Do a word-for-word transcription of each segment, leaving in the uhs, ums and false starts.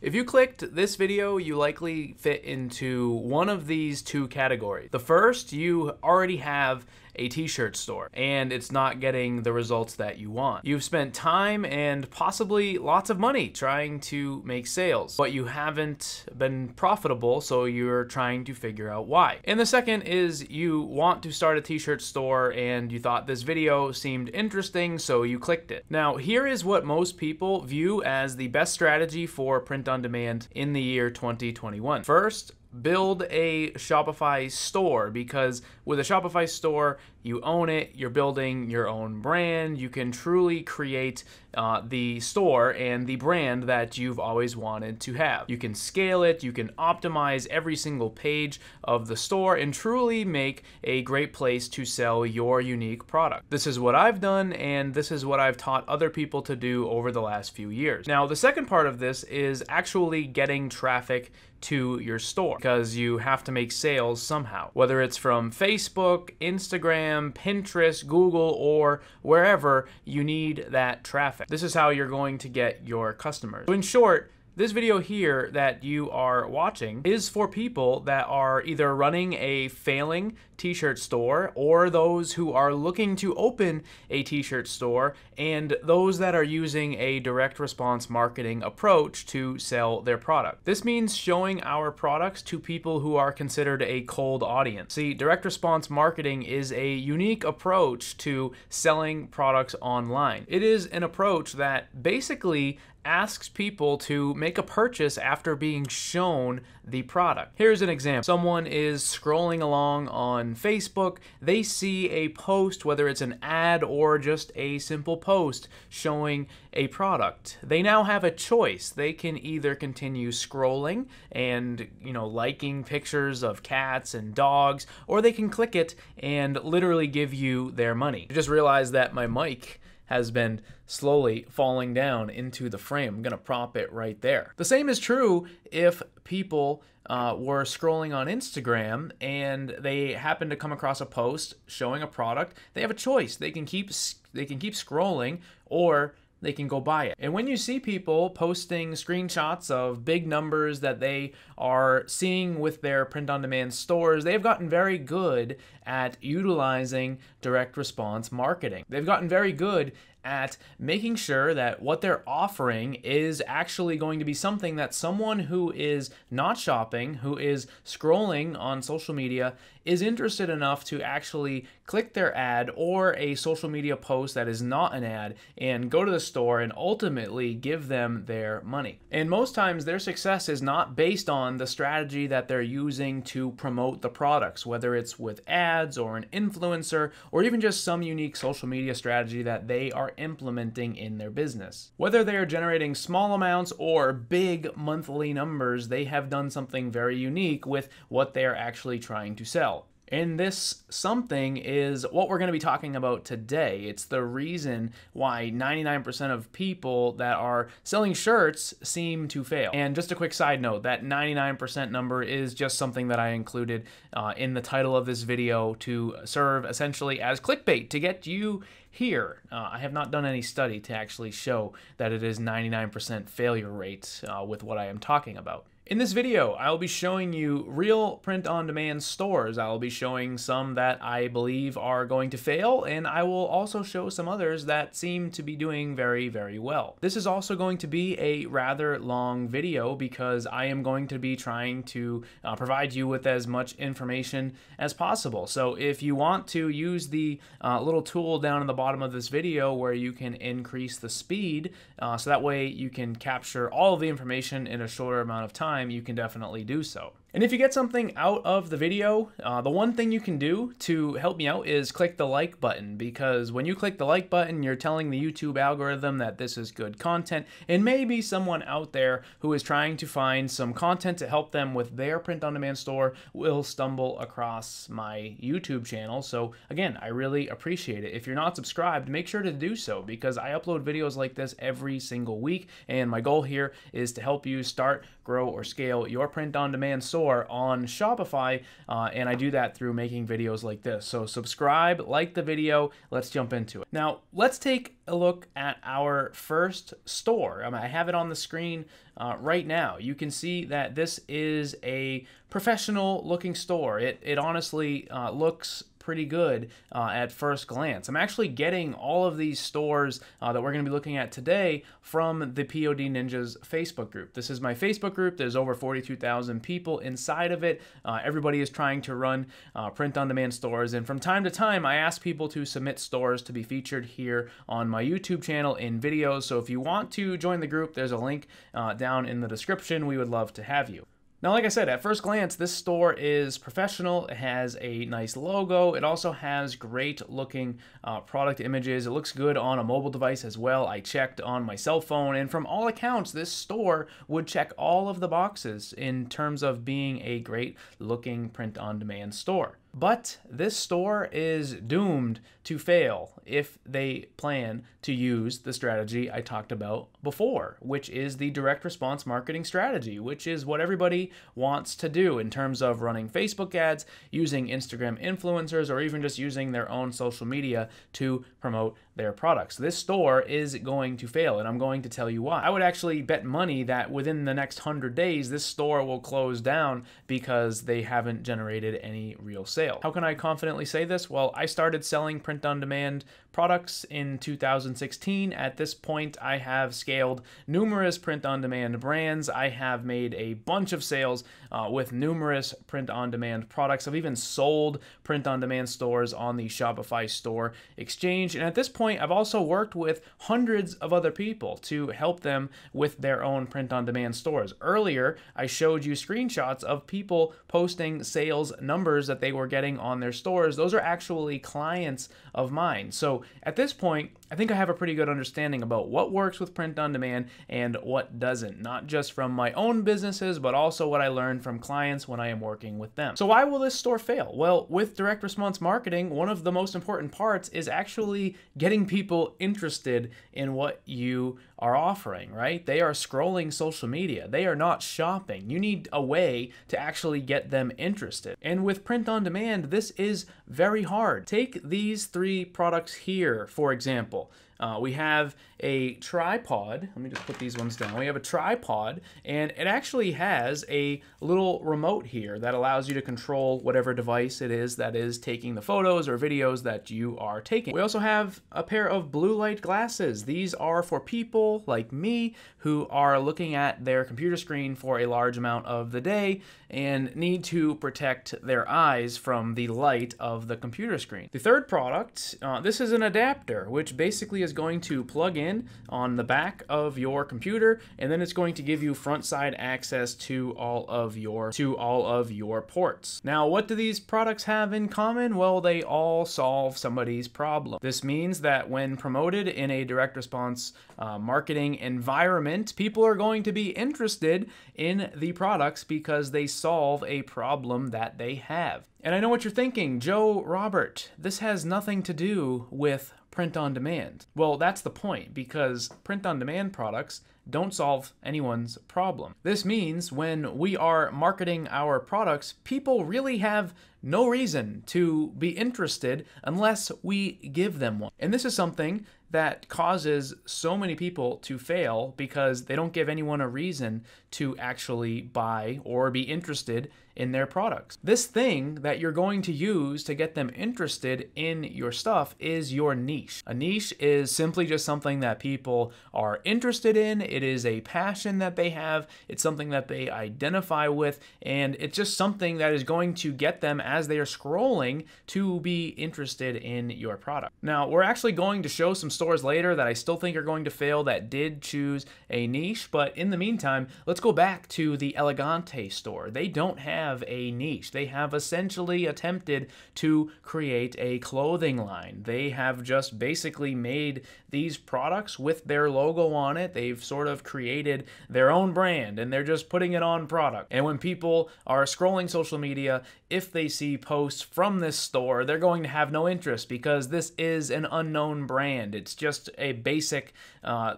If you clicked this video, you likely fit into one of these two categories. The first, you already have a t-shirt store and it's not getting the results that you want. You've spent time and possibly lots of money trying to make sales, but you haven't been profitable, so you're trying to figure out why. And the second is you want to start a t-shirt store and you thought this video seemed interesting, so you clicked it. Now, here is what most people view as the best strategy for print on demand in the year twenty twenty-one. First, build a Shopify store, because with a Shopify store, you own it, you're building your own brand, you can truly create uh, the store and the brand that you've always wanted to have. You can scale it, you can optimize every single page of the store and truly make a great place to sell your unique product. This is what I've done and this is what I've taught other people to do over the last few years. Now, the second part of this is actually getting traffic to your store, because you have to make sales somehow, whether it's from Facebook, Instagram, Pinterest, Google, or wherever. You need that traffic. This is how you're going to get your customers. So in short, this video here that you are watching is for people that are either running a failing t-shirt store, or those who are looking to open a t-shirt store, and those that are using a direct response marketing approach to sell their product. This means showing our products to people who are considered a cold audience. See, direct response marketing is a unique approach to selling products online. It is an approach that basically asks people to make a purchase after being shown the product. Here's an example. Someone is scrolling along on Facebook. They see a post, whether it's an ad or just a simple post showing a product. They now have a choice. They can either continue scrolling and, you know, liking pictures of cats and dogs, or they can click it and literally give you their money. I just realized that my mic has been slowly falling down into the frame. I'm gonna prop it right there. The same is true if people uh, were scrolling on Instagram and they happen to come across a post showing a product. They have a choice. They can keep they can keep scrolling, or they can go buy it. And when you see people posting screenshots of big numbers that they are seeing with their print-on-demand stores, they've gotten very good at utilizing direct response marketing. They've gotten very good at making sure that what they're offering is actually going to be something that someone who is not shopping, who is scrolling on social media, is interested enough to actually click their ad or a social media post that is not an ad and go to the store and ultimately give them their money. And most times their success is not based on the strategy that they're using to promote the products, whether it's with ads or an influencer or even just some unique social media strategy that they are implementing in their business. Whether they are generating small amounts or big monthly numbers, they have done something very unique with what they are actually trying to sell. And this something is what we're going to be talking about today. It's the reason why ninety-nine percent of people that are selling shirts seem to fail. And just a quick side note, that ninety-nine percent number is just something that I included uh, in the title of this video to serve essentially as clickbait to get you here. Uh, I have not done any study to actually show that it is ninety-nine percent failure rate uh, with what I am talking about. In this video, I'll be showing you real print-on-demand stores. I'll be showing some that I believe are going to fail, and I will also show some others that seem to be doing very, very well. This is also going to be a rather long video because I am going to be trying to uh, provide you with as much information as possible. So if you want to use the uh, little tool down in the bottom of this video where you can increase the speed, uh, so that way you can capture all of the information in a shorter amount of time, you can definitely do so. And if you get something out of the video, uh, the one thing you can do to help me out is click the like button, because when you click the like button, you're telling the YouTube algorithm that this is good content, and maybe someone out there who is trying to find some content to help them with their print-on-demand store will stumble across my YouTube channel. So again, I really appreciate it. If you're not subscribed, make sure to do so, because I upload videos like this every single week, and my goal here is to help you start, grow, or scale your print-on-demand store store on Shopify, uh, and I do that through making videos like this. So subscribe, like the video, let's jump into it. Now let's take a look at our first store. I mean, I have it on the screen uh, right now. You can see that this is a professional looking store. It, it honestly uh, looks pretty good uh, at first glance. I'm actually getting all of these stores uh, that we're going to be looking at today from the P O D Ninjas Facebook group. This is my Facebook group. There's over forty-two thousand people inside of it. Uh, everybody is trying to run uh, print-on-demand stores, and from time to time I ask people to submit stores to be featured here on my YouTube channel in videos. So if you want to join the group, there's a link uh, down in the description. We would love to have you. Now, like I said, at first glance, this store is professional. It has a nice logo. It also has great looking uh, product images. It looks good on a mobile device as well. I checked on my cell phone, and from all accounts, this store would check all of the boxes in terms of being a great looking print-on-demand store. But this store is doomed to fail if they plan to use the strategy I talked about before, which is the direct response marketing strategy, which is what everybody wants to do in terms of running Facebook ads, using Instagram influencers, or even just using their own social media to promote their products. This store is going to fail, and I'm going to tell you why. I would actually bet money that within the next one hundred days, this store will close down because they haven't generated any real sales. How can I confidently say this? Well, I started selling print-on-demand products in two thousand sixteen. At this point, I have scaled numerous print-on-demand brands. I have made a bunch of sales uh, with numerous print-on-demand products. I've even sold print-on-demand stores on the Shopify Store Exchange. And at this point, I've also worked with hundreds of other people to help them with their own print-on-demand stores. Earlier, I showed you screenshots of people posting sales numbers that they were getting on their stores. Those are actually clients of mine. So at this point, I think I have a pretty good understanding about what works with print on demand and what doesn't, not just from my own businesses, but also what I learned from clients when I am working with them. So why will this store fail? Well, with direct response marketing, one of the most important parts is actually getting people interested in what you are offering, right? They are scrolling social media. They are not shopping. You need a way to actually get them interested. And with print on demand, this is very hard. Take these three products here, for example. Uh, we have a tripod. Let me just put these ones down. We have a tripod, and it actually has a little remote here that allows you to control whatever device it is that is taking the photos or videos that you are taking. We also have a pair of blue light glasses. These are for people like me who are looking at their computer screen for a large amount of the day and need to protect their eyes from the light of the computer screen. The third product, uh, this is an adapter, which basically basically is going to plug in on the back of your computer, and then it's going to give you front side access to all of your to all of your ports. Now, what do these products have in common? Well, they all solve somebody's problem. This means that when promoted in a direct response uh, marketing environment, people are going to be interested in the products because they solve a problem that they have. And I know what you're thinking, Joe Robert, this has nothing to do with print-on-demand. Well, that's the point, because print-on-demand products don't solve anyone's problem. This means when we are marketing our products, people really have no reason to be interested unless we give them one. And this is something that causes so many people to fail because they don't give anyone a reason to actually buy or be interested in their products. This thing that you're going to use to get them interested in your stuff is your niche. A niche is simply just something that people are interested in. It is a passion that they have. It's something that they identify with, and it's just something that is going to get them as they are scrolling to be interested in your product. Now, we're actually going to show some stores later that I still think are going to fail that did choose a niche, but in the meantime, let's go back to the Elegante store. They don't have a niche. They have essentially attempted to create a clothing line. They have just basically made these products with their logo on it. They've sort of created their own brand, and they're just putting it on product. And when people are scrolling social media, if they see posts from this store, they're going to have no interest because this is an unknown brand. It's just a basic uh,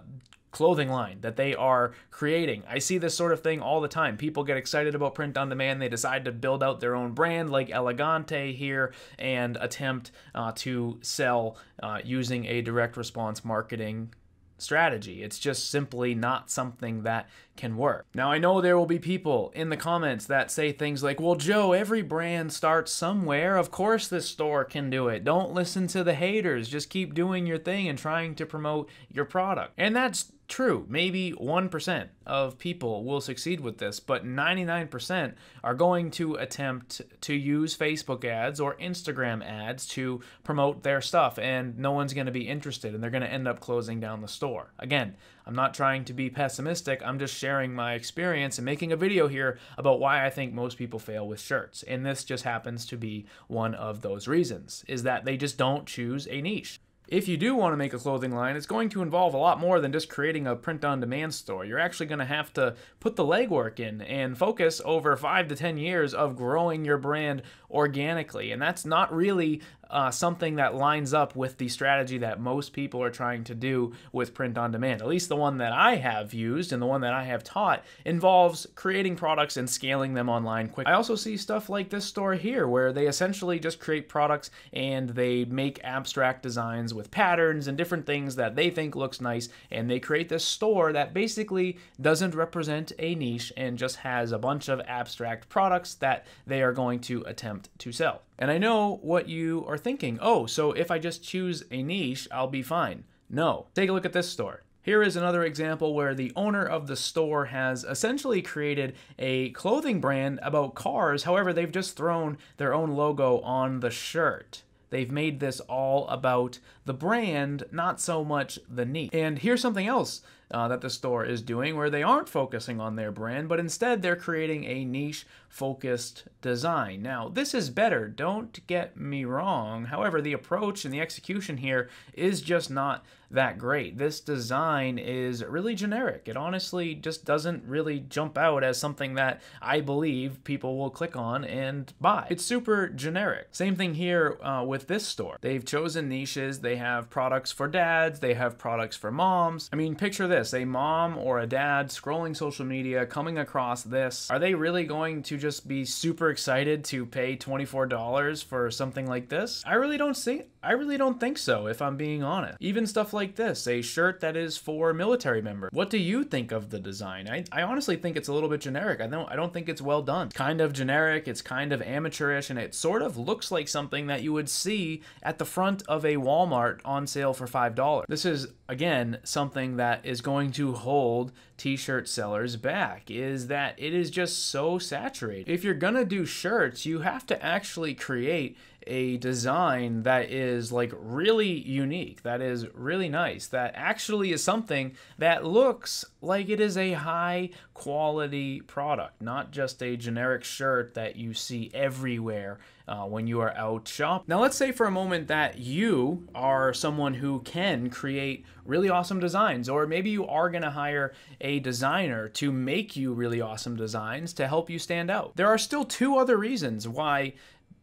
clothing line that they are creating. I see this sort of thing all the time. People get excited about print on demand. They decide to build out their own brand like Elegante here and attempt uh, to sell uh, using a direct response marketing strategy. It's just simply not something that can work. Now, I know there will be people in the comments that say things like, well, Joe, every brand starts somewhere. Of course this store can do it. Don't listen to the haters. Just keep doing your thing and trying to promote your product. And that's true. Maybe one percent of people will succeed with this, but ninety-nine percent are going to attempt to use Facebook ads or Instagram ads to promote their stuff, and no one's going to be interested, and they're going to end up closing down the store. Again, I'm not trying to be pessimistic. I'm just sharing my experience and making a video here about why I think most people fail with shirts. And this just happens to be one of those reasons, is that they just don't choose a niche. If you do want to make a clothing line, it's going to involve a lot more than just creating a print-on-demand store. You're actually going to have to put the legwork in and focus over five to ten years of growing your brand organically. And that's not really uh, something that lines up with the strategy that most people are trying to do with print-on-demand. At least the one that I have used and the one that I have taught involves creating products and scaling them online quickly. I also see stuff like this store here where they essentially just create products and they make abstract designs with with patterns and different things that they think looks nice, and they create this store that basically doesn't represent a niche and just has a bunch of abstract products that they are going to attempt to sell. And I know what you are thinking. Oh, so if I just choose a niche, I'll be fine. No. Take a look at this store. Here is another example where the owner of the store has essentially created a clothing brand about cars. However, they've just thrown their own logo on the shirt. They've made this all about the brand, not so much the niche. And here's something else uh, that the store is doing where they aren't focusing on their brand, but instead they're creating a niche-focused design. Now, this is better, don't get me wrong. However, the approach and the execution here is just not that great. This design is really generic. It honestly just doesn't really jump out as something that I believe people will click on and buy. It's super generic. Same thing here uh, with this store. They've chosen niches. They have products for dads. They have products for moms. I mean, picture this, a mom or a dad scrolling social media, coming across this. Are they really going to just be super excited to pay twenty-four dollars for something like this? I really don't see, I really don't think so, if I'm being honest. Even stuff like like this, a shirt that is for military members. What do you think of the design? I, I honestly think it's a little bit generic. I don't, I don't think it's well done. It's kind of generic, it's kind of amateurish, and it sort of looks like something that you would see at the front of a Walmart on sale for five dollars. This is, again, something that is going to hold t-shirt sellers back, is that it is just so saturated. If you're gonna do shirts, you have to actually create a design that is like really unique, that is really nice, that actually is something that looks like it is a high quality product, not just a generic shirt that you see everywhere uh, when you are out shopping. Now let's say for a moment that you are someone who can create really awesome designs, or maybe you are gonna hire a designer to make you really awesome designs to help you stand out. There are still two other reasons why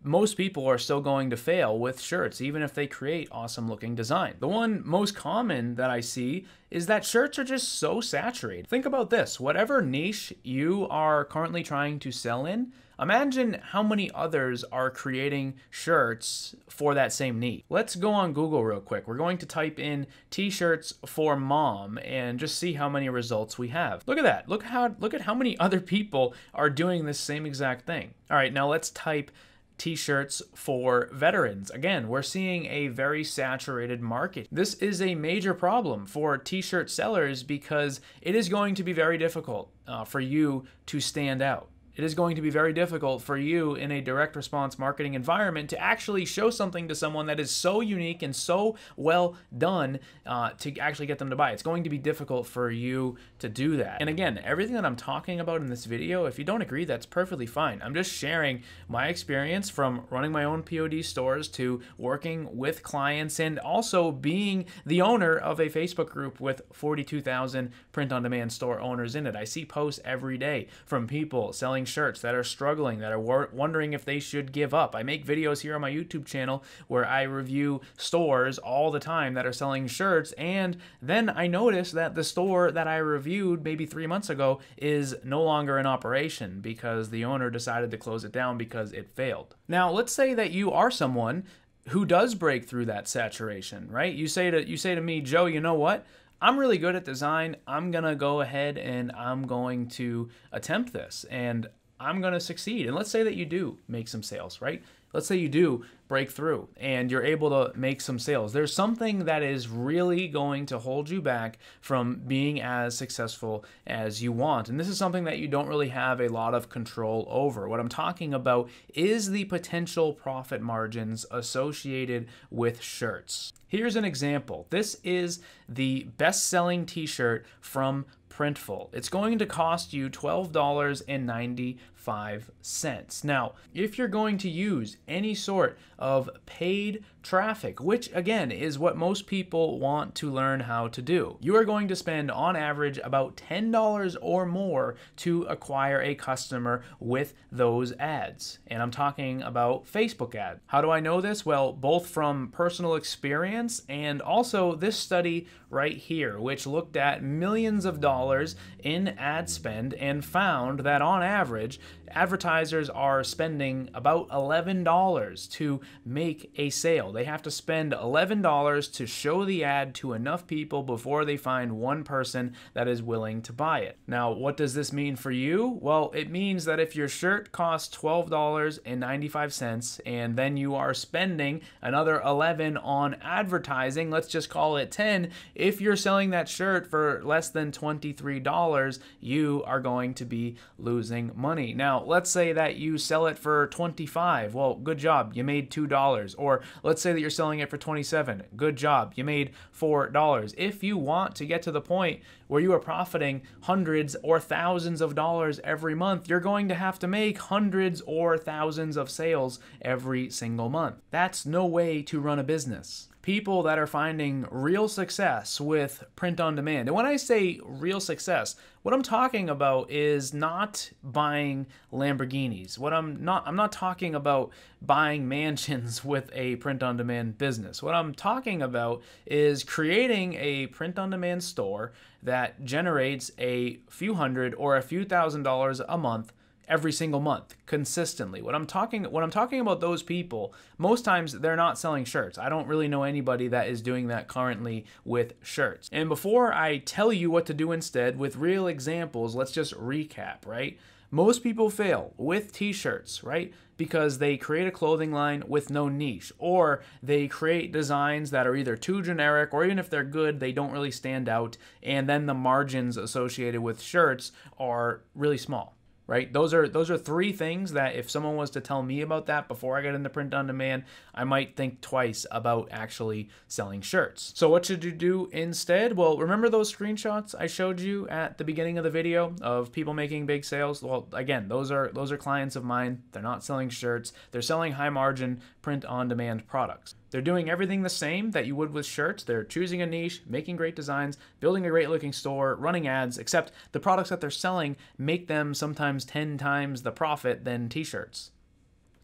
most people are still going to fail with shirts, even if they create awesome looking design. The one most common that I see is that shirts are just so saturated. Think about this, whatever niche you are currently trying to sell in, imagine how many others are creating shirts for that same niche. Let's go on Google real quick. We're going to type in t-shirts for mom and just see how many results we have. Look at that. Look how look at how many other people are doing this same exact thing. All right, now let's type t-shirts for veterans. Again, we're seeing a very saturated market. This is a major problem for t-shirt sellers because it is going to be very difficult uh, for you to stand out. It is going to be very difficult for you in a direct response marketing environment to actually show something to someone that is so unique and so well done uh, to actually get them to buy. It's going to be difficult for you to do that. And again, everything that I'm talking about in this video, if you don't agree, that's perfectly fine. I'm just sharing my experience from running my own P O D stores to working with clients and also being the owner of a Facebook group with forty-two thousand print-on-demand store owners in it. I see posts every day from people selling shirts, that are struggling, that are wondering if they should give up. I make videos here on my YouTube channel where I review stores all the time that are selling shirts, and then I notice that the store that I reviewed maybe three months ago is no longer in operation because the owner decided to close it down because it failed. Now, let's say that you are someone who does break through that saturation, right? You say to, you say to me, Joe, you know what? I'm really good at design. I'm gonna go ahead and I'm going to attempt this and I'm gonna succeed. And let's say that you do make some sales, right? Let's say you do break through and you're able to make some sales. There's something that is really going to hold you back from being as successful as you want. And this is something that you don't really have a lot of control over. What I'm talking about is the potential profit margins associated with shirts. Here's an example. This is the best-selling t-shirt from Printful. It's going to cost you twelve dollars and ninety-five cents. Now, if you're going to use any sort of paid traffic, which again is what most people want to learn how to do, you are going to spend on average about ten dollars or more to acquire a customer with those ads. And I'm talking about Facebook ads. How do I know this? Well, both from personal experience and also this study right here, which looked at millions of dollars in ad spend and found that on average, advertisers are spending about eleven dollars to make a sale. They have to spend eleven dollars to show the ad to enough people before they find one person that is willing to buy it. Now, what does this mean for you? Well, it means that if your shirt costs twelve dollars and ninety-five cents and then you are spending another eleven dollars on advertising, let's just call it ten, if you're selling that shirt for less than twenty-three dollars, you are going to be losing money. Now, let's say that you sell it for twenty-five dollars. Well, good job, you made two dollars. Or let's say that you're selling it for twenty-seven dollars. Good job, you made four dollars. If you want to get to the point where you are profiting hundreds or thousands of dollars every month, you're going to have to make hundreds or thousands of sales every single month. That's no way to run a business. People that are finding real success with print on demand. And when I say real success, what I'm talking about is not buying Lamborghinis. What I'm not I'm not talking about buying mansions with a print on demand business. What I'm talking about is creating a print on demand store that generates a few hundred or a few thousand dollars a month every single month consistently. What I'm talking when I'm talking about those people, most times they're not selling shirts. I don't really know anybody that is doing that currently with shirts. And before I tell you what to do instead with real examples, let's just recap, right? Most people fail with t-shirts, right? Because they create a clothing line with no niche, or they create designs that are either too generic, or even if they're good, they don't really stand out. And then the margins associated with shirts are really small. Right? Those are those are three things that if someone was to tell me about that before I got into print on demand, I might think twice about actually selling shirts. So what should you do instead? Well, remember those screenshots I showed you at the beginning of the video of people making big sales? Well, again, those are those are clients of mine. They're not selling shirts. They're selling high margin print on demand products. They're doing everything the same that you would with shirts. They're choosing a niche, making great designs, building a great looking store, running ads, except the products that they're selling make them sometimes ten times the profit than t-shirts.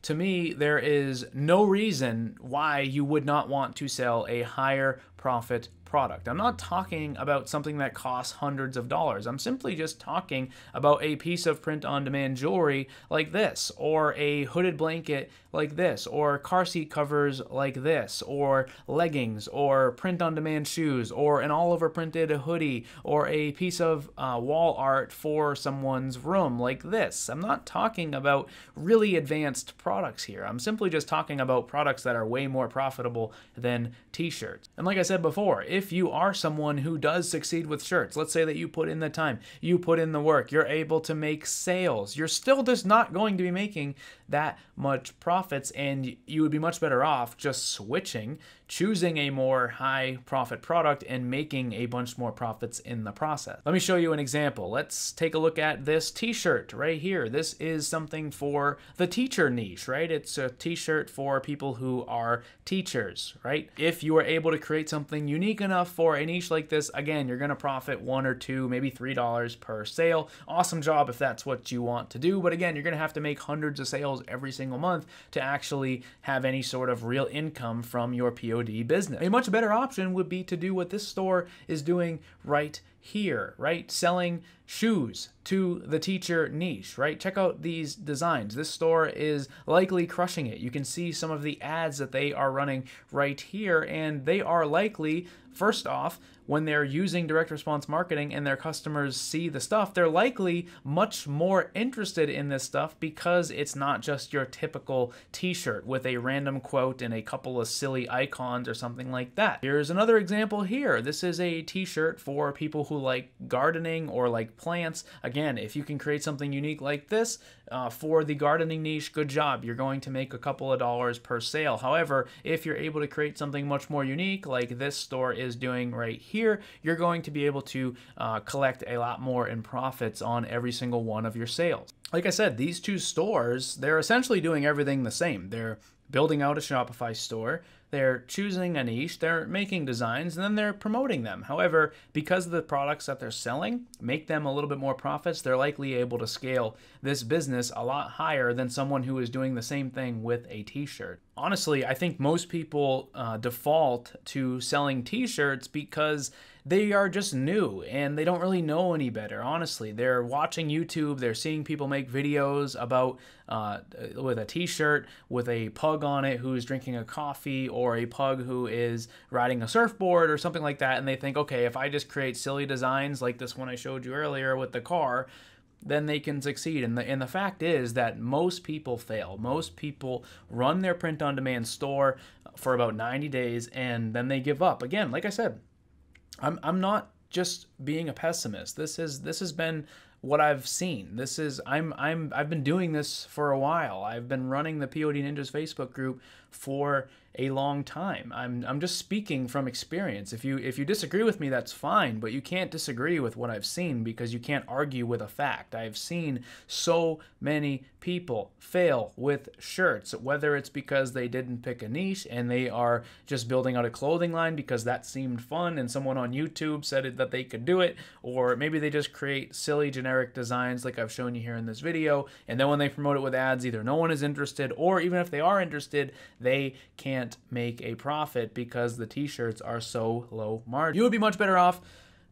To me, there is no reason why you would not want to sell a higher profit product. I'm not talking about something that costs hundreds of dollars. I'm simply just talking about a piece of print-on-demand jewelry like this, or a hooded blanket like this, or car seat covers like this, or leggings, or print-on-demand shoes, or an all-over printed hoodie, or a piece of uh, wall art for someone's room like this. I'm not talking about really advanced products here. I'm simply just talking about products that are way more profitable than t-shirts. And like I said, before, if you are someone who does succeed with shirts, let's say that you put in the time, you put in the work, you're able to make sales, you're still just not going to be making that much profits, and you would be much better off just switching choosing a more high profit product and making a bunch more profits in the process. Let me show you an example. Let's take a look at this t-shirt right here. This is something for the teacher niche, right? It's a t-shirt for people who are teachers, right? If you are able to create something unique enough for a niche like this, again, you're gonna profit one or two, maybe three dollars per sale. Awesome job if that's what you want to do. But again, you're gonna have to make hundreds of sales every single month to actually have any sort of real income from your P O D business. A much better option would be to do what this store is doing right here, right? Selling shoes to the teacher niche, right? Check out these designs. This store is likely crushing it. You can see some of the ads that they are running right here, and they are likely, first off, when they're using direct response marketing and their customers see the stuff, they're likely much more interested in this stuff because it's not just your typical t-shirt with a random quote and a couple of silly icons or something like that. Here's another example here. This is a t-shirt for people who like gardening or like plants. Again, if you can create something unique like this uh, for the gardening niche, good job. You're going to make a couple of dollars per sale. However, if you're able to create something much more unique like this store is doing right here, Here, you're going to be able to uh, collect a lot more in profits on every single one of your sales. Like I said, these two stores, they're essentially doing everything the same. They're building out a Shopify store, they're choosing a niche, they're making designs, and then they're promoting them. However, because of the products that they're selling make them a little bit more profits, they're likely able to scale this business a lot higher than someone who is doing the same thing with a t-shirt. Honestly, I think most people uh, default to selling t-shirts because they are just new and they don't really know any better. Honestly, they're watching YouTube, they're seeing people make videos about uh, with a t-shirt with a pug on it who's drinking a coffee, or or a pug who is riding a surfboard or something like that, and they think, okay, if I just create silly designs like this one I showed you earlier with the car, then they can succeed. And the, and the fact is that most people fail. Most people run their print-on-demand store for about ninety days and then they give up. Again, like I said, I'm, I'm not just being a pessimist. This is this has been what I've seen. This is I'm I'm I've been doing this for a while. I've been running the P O D Ninjas Facebook group for a long time. I'm I'm just speaking from experience. If you if you disagree with me, that's fine, but you can't disagree with what I've seen because you can't argue with a fact. I've seen so many people fail with shirts, whether it's because they didn't pick a niche and they are just building out a clothing line because that seemed fun and someone on YouTube said it, that they could do it, or maybe they just create silly generic designs like I've shown you here in this video, and then when they promote it with ads, either no one is interested, or even if they are interested, they can't make a profit because the t-shirts are so low margin. You would be much better off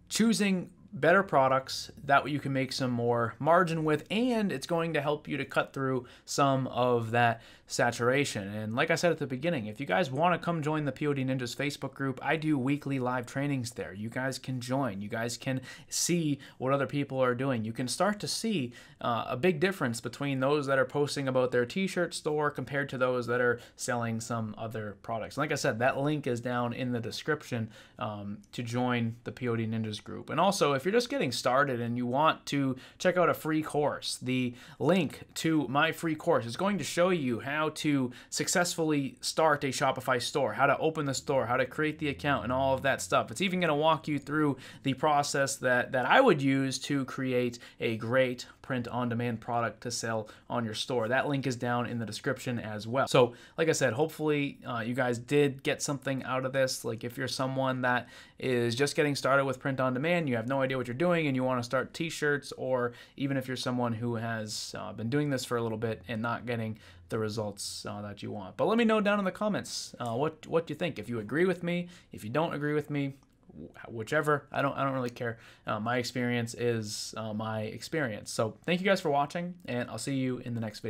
choosing better products that way you can make some more margin with, and it's going to help you to cut through some of that saturation. And like I said at the beginning, if you guys want to come join the P O D Ninjas Facebook group, I do weekly live trainings there. You guys can join. You guys can see what other people are doing. You can start to see uh, a big difference between those that are posting about their t-shirt store compared to those that are selling some other products. And like I said, that link is down in the description um, to join the P O D Ninjas group. And also, if If you're just getting started and you want to check out a free course, the link to my free course is going to show you how to successfully start a Shopify store, how to open the store, how to create the account, and all of that stuff. It's even going to walk you through the process that, that I would use to create a great print-on-demand product to sell on your store. That link is down in the description as well. So, like I said, hopefully uh, you guys did get something out of this. Like if you're someone that is just getting started with print-on-demand, you have no idea what you're doing and you want to start t-shirts, or even if you're someone who has uh, been doing this for a little bit and not getting the results uh, that you want. But let me know down in the comments uh, what what you think. If you agree with me, if you don't agree with me, whichever, I don't I don't really care. Uh, my experience is uh, my experience. So thank you guys for watching, and I'll see you in the next video.